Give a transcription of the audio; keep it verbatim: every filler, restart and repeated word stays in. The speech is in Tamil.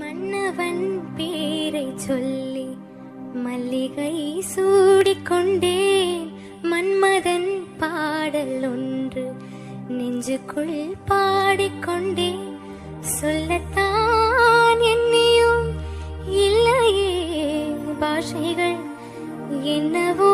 மன்னவன் பேரை சொல்லி மல்லிகை சூடிக்கொண்டேன் மன்மதன் பாடல் ஒன்று நெஞ்சுக்குள் பாடிக்கொண்டேன் சொல்லத்தான் என்னையும் இல்லையே பாஷைகள் என்னவோ